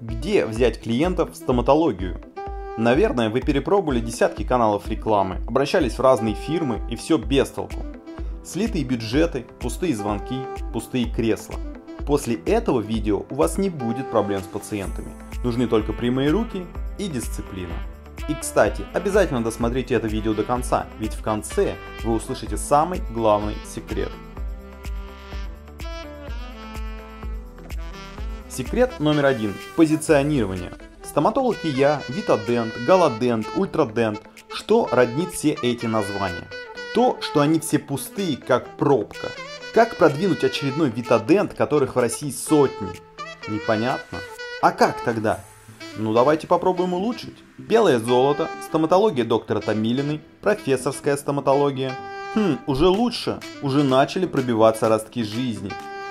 Где взять клиентов в стоматологию? Наверное, вы перепробовали десятки каналов рекламы, обращались в разные фирмы и все без толку. Слитые бюджеты, пустые звонки, пустые кресла. После этого видео у вас не будет проблем с пациентами. Нужны только прямые руки и дисциплина. И, кстати, обязательно досмотрите это видео до конца, ведь в конце вы услышите самый главный секрет. Секрет номер один – позиционирование. Стоматолог и я, Витадент, Галадент, Ультрадент. Что роднит все эти названия? То, что они все пустые, как пробка. Как продвинуть очередной Витадент, которых в России сотни? Непонятно. А как тогда? Ну давайте попробуем улучшить. Белое золото, стоматология доктора Томилиной, профессорская стоматология. Уже лучше, уже начали пробиваться ростки жизни.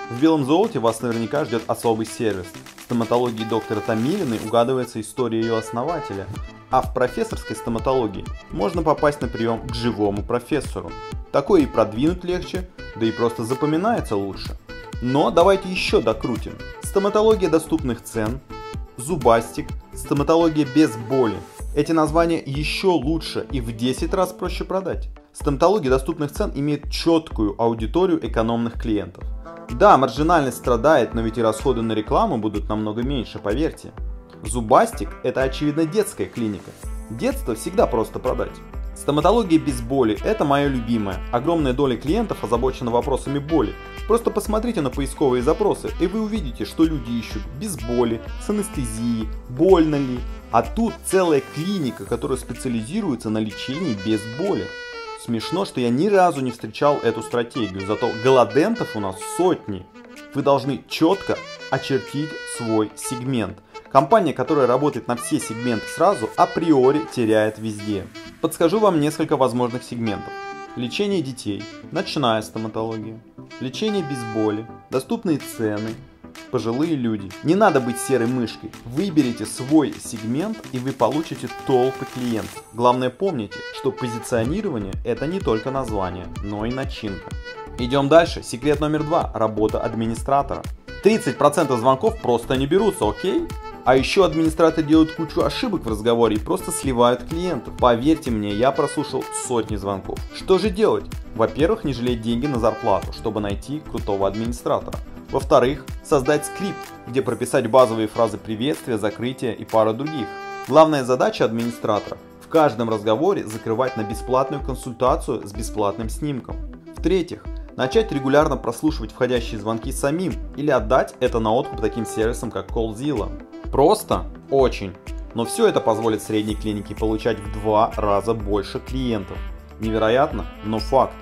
В белом золоте вас наверняка ждет особый сервис. В стоматологии доктора Томилиной угадывается история ее основателя, а в профессорской стоматологии можно попасть на прием к живому профессору. Такое и продвинуть легче, да и просто запоминается лучше. Но давайте еще докрутим. Стоматология доступных цен, Зубастик, стоматология без боли. Эти названия еще лучше и в 10 раз проще продать. Стоматология доступных цен имеет четкую аудиторию экономных клиентов. Да, маржинальность страдает, но ведь и расходы на рекламу будут намного меньше, поверьте. Зубастик – это, очевидно, детская клиника. Детство всегда просто продать. Стоматология без боли – это мое любимое. Огромная доля клиентов озабочена вопросами боли. Просто посмотрите на поисковые запросы, и вы увидите, что люди ищут без боли, с анестезией, больно ли. А тут целая клиника, которая специализируется на лечении без боли. Смешно, что я ни разу не встречал эту стратегию, зато голодентов у нас сотни. Вы должны четко очертить свой сегмент. Компания, которая работает на все сегменты сразу, априори теряет везде. Подскажу вам несколько возможных сегментов. Лечение детей, ночная стоматология, лечение без боли, доступные цены, пожилые люди. Не надо быть серой мышкой. Выберите свой сегмент, и вы получите толпы клиентов. Главное, помните, что позиционирование – это не только название, но и начинка. Идем дальше. Секрет номер два – работа администратора. 30% звонков просто не берутся, окей? А еще администраторы делают кучу ошибок в разговоре и просто сливают клиентов. Поверьте мне, я прослушал сотни звонков. Что же делать? Во-первых, не жалеть деньги на зарплату, чтобы найти крутого администратора. Во-вторых, создать скрипт, где прописать базовые фразы приветствия, закрытия и пару других. Главная задача администратора – в каждом разговоре закрывать на бесплатную консультацию с бесплатным снимком. В-третьих, начать регулярно прослушивать входящие звонки самим или отдать это на откуп таким сервисам, как CallZilla. Просто? Очень. Но все это позволит средней клинике получать в 2 раза больше клиентов. Невероятно, но факт.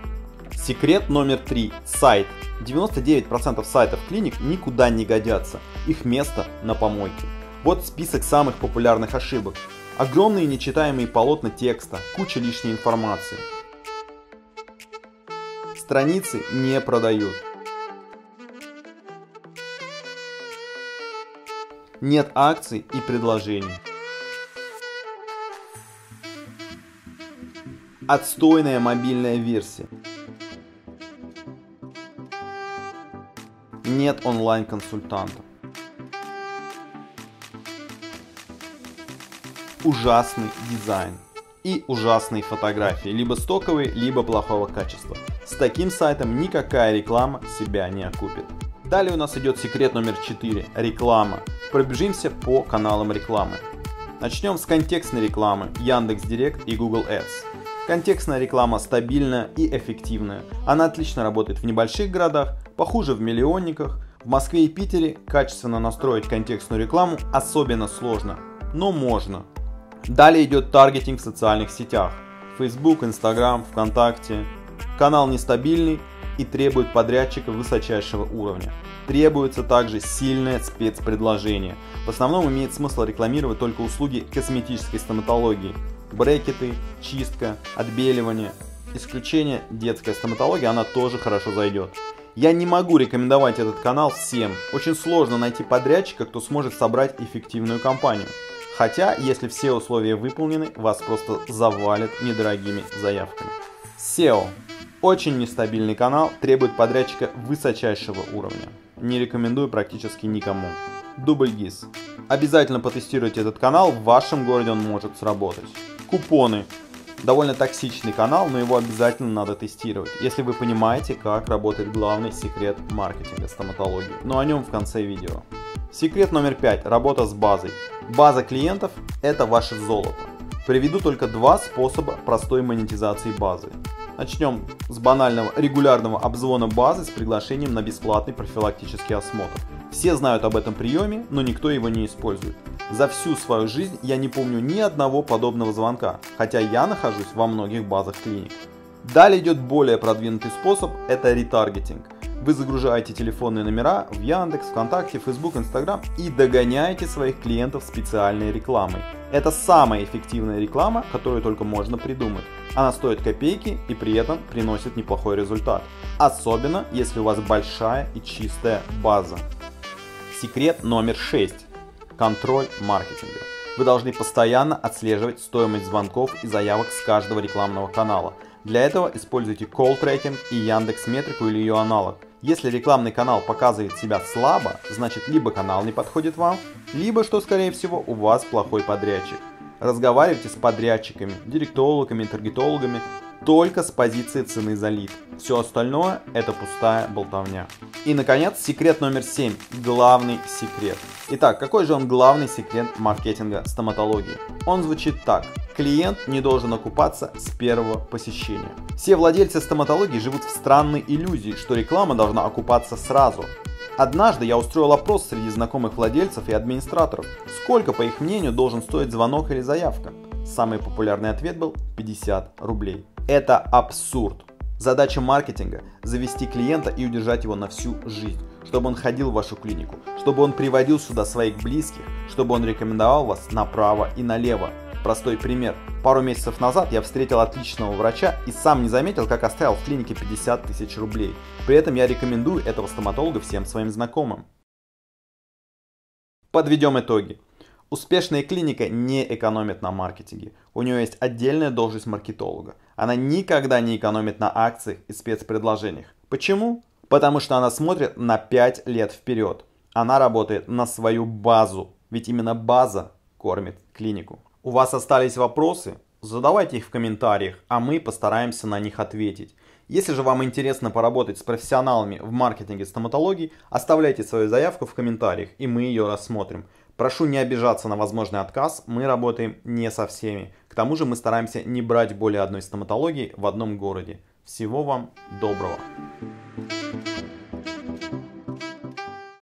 Секрет номер 3. Сайт. 99% сайтов клиник никуда не годятся. Их место на помойке. Вот список самых популярных ошибок. Огромные нечитаемые полотна текста, куча лишней информации. Страницы не продают. Нет акций и предложений. Отстойная мобильная версия. Нет онлайн-консультанта. Ужасный дизайн. И ужасные фотографии, либо стоковые, либо плохого качества. С таким сайтом никакая реклама себя не окупит. Далее у нас идет секрет номер 4. Реклама. Пробежимся по каналам рекламы. Начнем с контекстной рекламы Яндекс.Директ и Google Ads. Контекстная реклама стабильная и эффективная. Она отлично работает в небольших городах, похуже в миллионниках. В Москве и Питере качественно настроить контекстную рекламу особенно сложно, но можно. Далее идет таргетинг в социальных сетях. Facebook, Instagram, ВКонтакте. Канал нестабильный и требует подрядчика высочайшего уровня. Требуется также сильное спецпредложение. В основном имеет смысл рекламировать только услуги косметической стоматологии. Брекеты, чистка, отбеливание. Исключение детская стоматология, она тоже хорошо зайдет. Я не могу рекомендовать этот канал всем. Очень сложно найти подрядчика, кто сможет собрать эффективную компанию. Хотя, если все условия выполнены, вас просто завалят недорогими заявками. SEO. Очень нестабильный канал, требует подрядчика высочайшего уровня. Не рекомендую практически никому. Дубль ГИС. Обязательно потестируйте этот канал, в вашем городе он может сработать. Купоны. Довольно токсичный канал, но его обязательно надо тестировать, если вы понимаете, как работает главный секрет маркетинга стоматологии, но о нем в конце видео. Секрет номер 5. Работа с базой. База клиентов – это ваше золото. Приведу только два способа простой монетизации базы. Начнем с банального регулярного обзвона базы с приглашением на бесплатный профилактический осмотр. Все знают об этом приеме, но никто его не использует. За всю свою жизнь я не помню ни одного подобного звонка, хотя я нахожусь во многих базах клиник. Далее идет более продвинутый способ – это ретаргетинг. Вы загружаете телефонные номера в Яндекс, ВКонтакте, Facebook, Instagram и догоняете своих клиентов специальной рекламой. Это самая эффективная реклама, которую только можно придумать. Она стоит копейки и при этом приносит неплохой результат. Особенно, если у вас большая и чистая база. Секрет номер 6. Контроль маркетинга. Вы должны постоянно отслеживать стоимость звонков и заявок с каждого рекламного канала. Для этого используйте колл-трекинг и Яндекс.Метрику или ее аналог. Если рекламный канал показывает себя слабо, значит либо канал не подходит вам, либо, что скорее всего, у вас плохой подрядчик. Разговаривайте с подрядчиками, директологами, таргетологами только с позиции цены за лид. Все остальное – это пустая болтовня. И, наконец, секрет номер 7. Главный секрет. Итак, какой же он главный секрет маркетинга стоматологии? Он звучит так. Клиент не должен окупаться с первого посещения. Все владельцы стоматологии живут в странной иллюзии, что реклама должна окупаться сразу. Однажды я устроил опрос среди знакомых владельцев и администраторов, сколько, по их мнению, должен стоить звонок или заявка. Самый популярный ответ был 50 рублей. Это абсурд. Задача маркетинга – завести клиента и удержать его на всю жизнь, чтобы он ходил в вашу клинику, чтобы он приводил сюда своих близких, чтобы он рекомендовал вас направо и налево. Простой пример. Пару месяцев назад я встретил отличного врача и сам не заметил, как оставил в клинике 50 тысяч рублей. При этом я рекомендую этого стоматолога всем своим знакомым. Подведем итоги. Успешная клиника не экономит на маркетинге. У нее есть отдельная должность маркетолога. Она никогда не экономит на акциях и спецпредложениях. Почему? Потому что она смотрит на 5 лет вперед. Она работает на свою базу, ведь именно база кормит клинику. У вас остались вопросы? Задавайте их в комментариях, а мы постараемся на них ответить. Если же вам интересно поработать с профессионалами в маркетинге стоматологии, оставляйте свою заявку в комментариях, и мы ее рассмотрим. Прошу не обижаться на возможный отказ, мы работаем не со всеми. К тому же мы стараемся не брать более одной стоматологии в одном городе. Всего вам доброго!